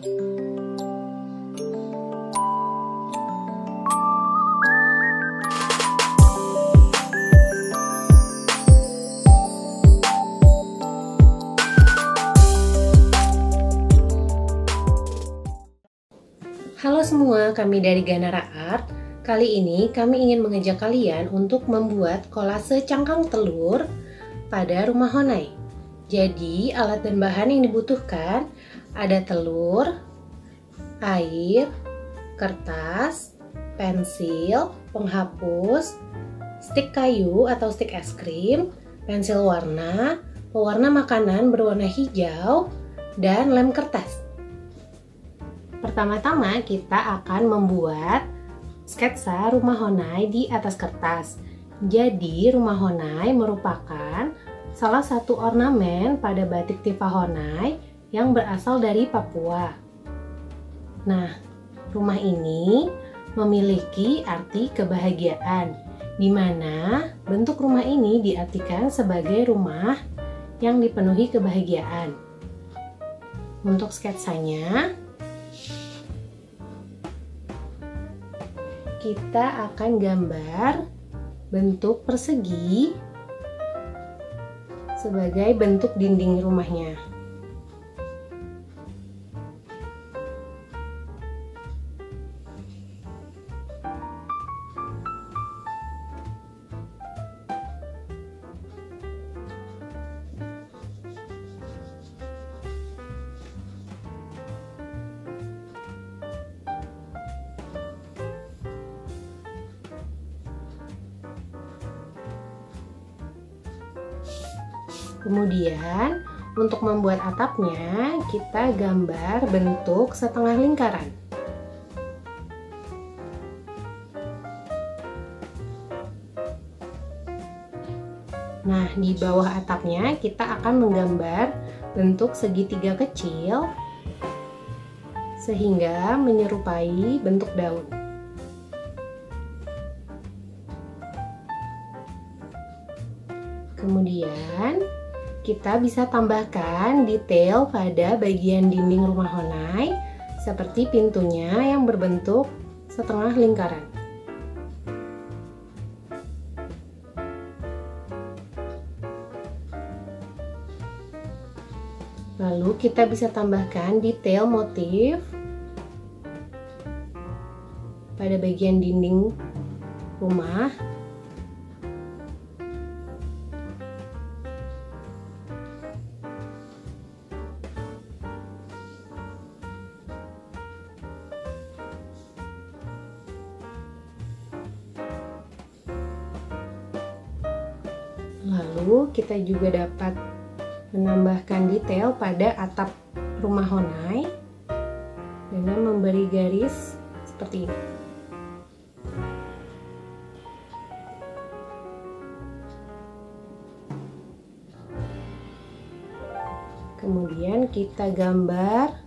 Halo semua, kami dari Ganara Art. Kali ini kami ingin mengajak kalian untuk membuat kolase cangkang telur pada rumah Honai. Jadi, alat dan bahan yang dibutuhkan ada telur, air, kertas, pensil, penghapus, stik kayu atau stik es krim, pensil warna, pewarna makanan berwarna hijau, dan lem kertas. Pertama-tama kita akan membuat sketsa rumah Honai di atas kertas. Jadi rumah Honai merupakan salah satu ornamen pada batik Tifa Honai yang berasal dari Papua. Nah, rumah ini memiliki arti kebahagiaan, di mana bentuk rumah ini diartikan sebagai rumah yang dipenuhi kebahagiaan. Untuk sketsanya, kita akan gambar bentuk persegi sebagai bentuk dinding rumahnya. Kemudian untuk membuat atapnya, kita gambar bentuk setengah lingkaran. Nah, di bawah atapnya kita akan menggambar bentuk segitiga kecil sehingga menyerupai bentuk daun. Kemudian kita bisa tambahkan detail pada bagian dinding rumah Honai seperti pintunya yang berbentuk setengah lingkaran. Lalu kita bisa tambahkan detail motif pada bagian dinding rumah. Lalu kita juga dapat menambahkan detail pada atap rumah Honai dengan memberi garis seperti ini. Kemudian kita gambar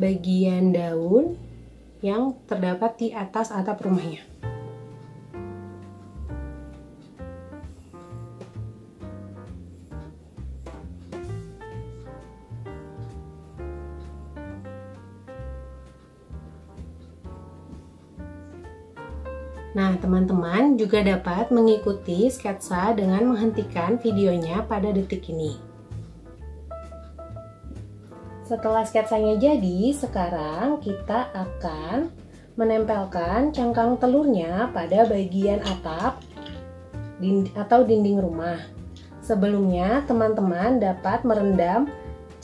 bagian daun yang terdapat di atas atap rumahnya. Nah, teman-teman juga dapat mengikuti sketsa dengan menghentikan videonya pada detik ini. Setelah sketsanya jadi, sekarang kita akan menempelkan cangkang telurnya pada bagian atap atau dinding rumah. Sebelumnya, teman-teman dapat merendam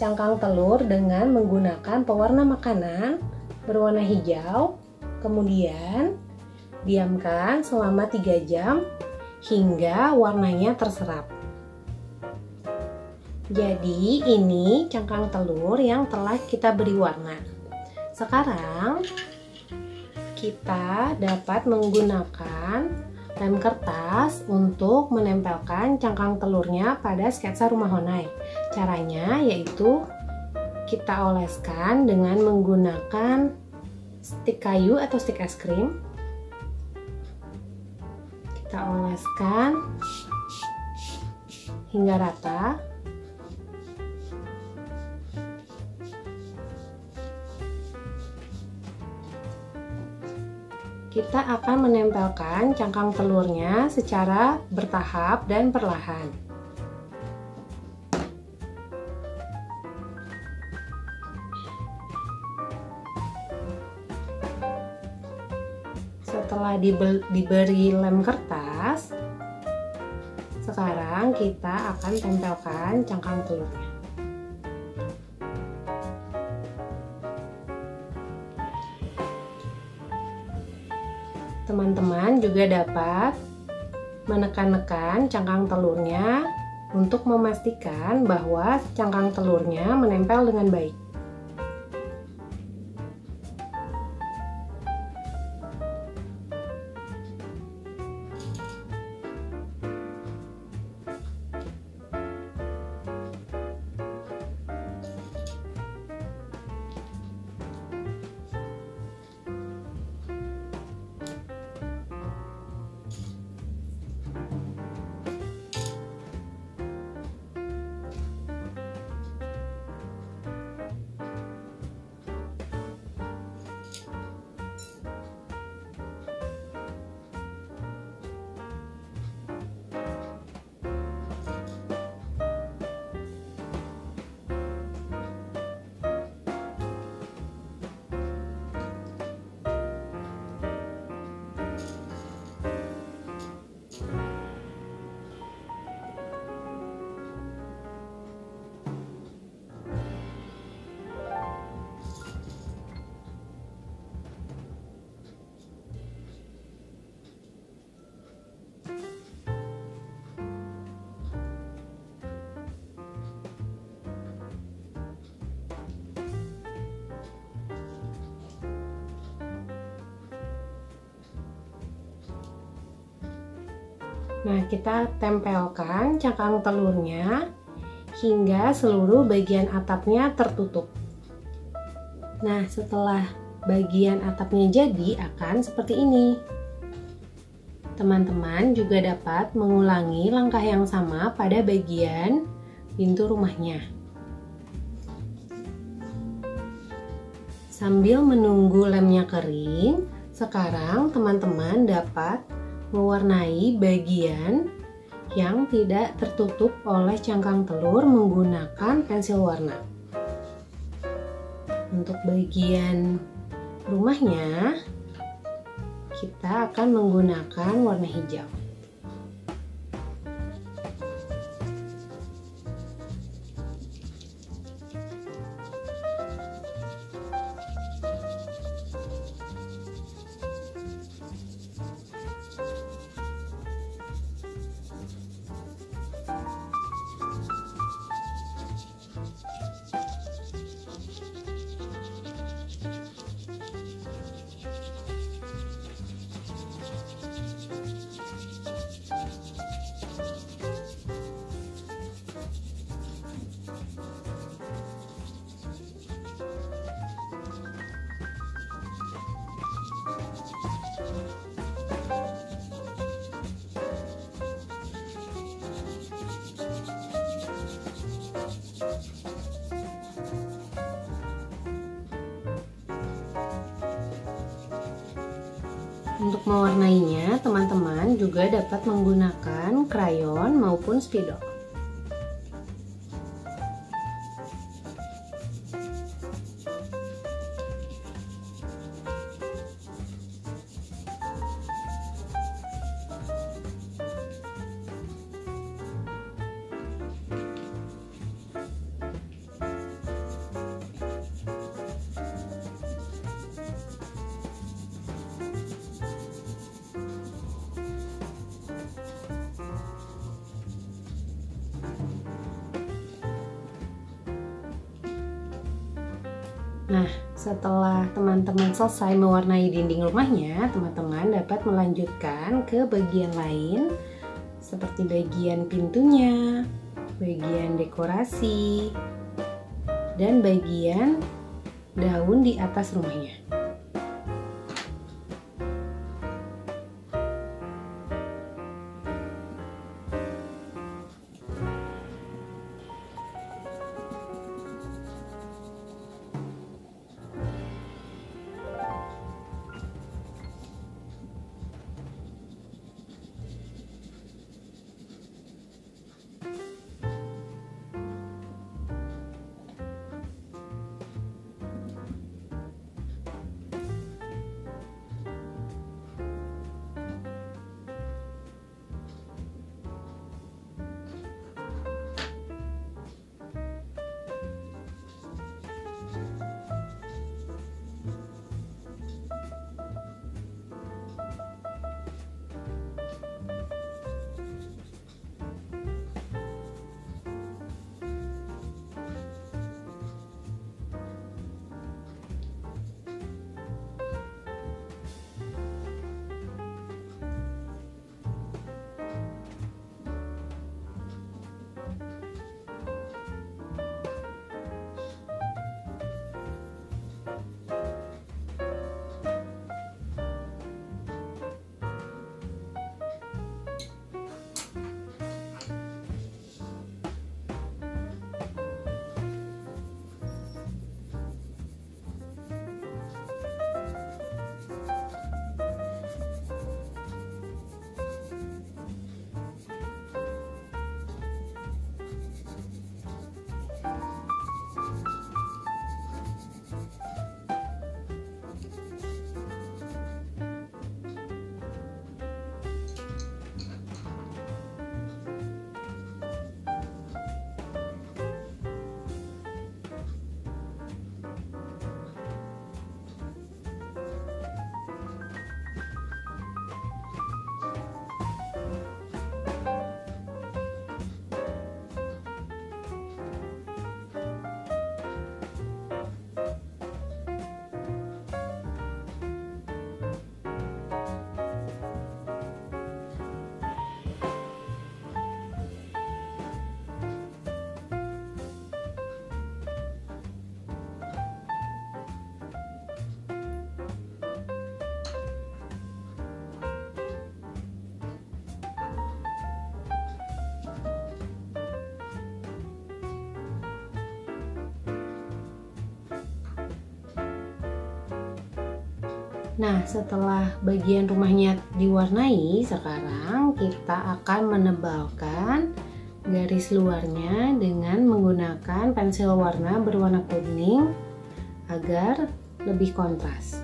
cangkang telur dengan menggunakan pewarna makanan berwarna hijau, kemudian diamkan selama 3 jam hingga warnanya terserap. Jadi ini cangkang telur yang telah kita beri warna. Sekarang kita dapat menggunakan lem kertas untuk menempelkan cangkang telurnya pada sketsa rumah Honai. Caranya yaitu kita oleskan dengan menggunakan stik kayu atau stik es krim. Kita oleskan hingga rata. kita akan menempelkan cangkang telurnya secara bertahap dan perlahan. Setelah diberi lem kertas, sekarang kita akan tempelkan cangkang telurnya. Teman-teman juga dapat menekan-nekan cangkang telurnya untuk memastikan bahwa cangkang telurnya menempel dengan baik. Nah, kita tempelkan cangkang telurnya hingga seluruh bagian atapnya tertutup. Nah, setelah bagian atapnya jadi, akan seperti ini. Teman-teman juga dapat mengulangi langkah yang sama pada bagian pintu rumahnya. Sambil menunggu lemnya kering, sekarang teman-teman dapat mewarnai bagian yang tidak tertutup oleh cangkang telur menggunakan pensil warna. Untuk bagian rumahnya, kita akan menggunakan warna hijau. Untuk mewarnainya, teman-teman juga dapat menggunakan krayon maupun spidol. Nah, setelah teman-teman selesai mewarnai dinding rumahnya, teman-teman dapat melanjutkan ke bagian lain seperti bagian pintunya, bagian dekorasi, dan bagian daun di atas rumahnya. Nah, setelah bagian rumahnya diwarnai, sekarang kita akan menebalkan garis luarnya dengan menggunakan pensil warna berwarna kuning agar lebih kontras.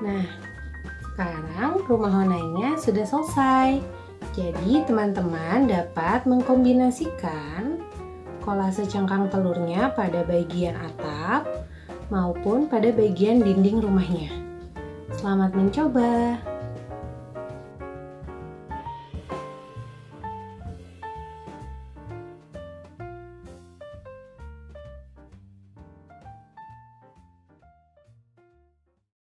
Nah, sekarang rumah Honai-nya sudah selesai. Jadi teman-teman dapat mengkombinasikan kolase cangkang telurnya pada bagian atap maupun pada bagian dinding rumahnya. Selamat mencoba.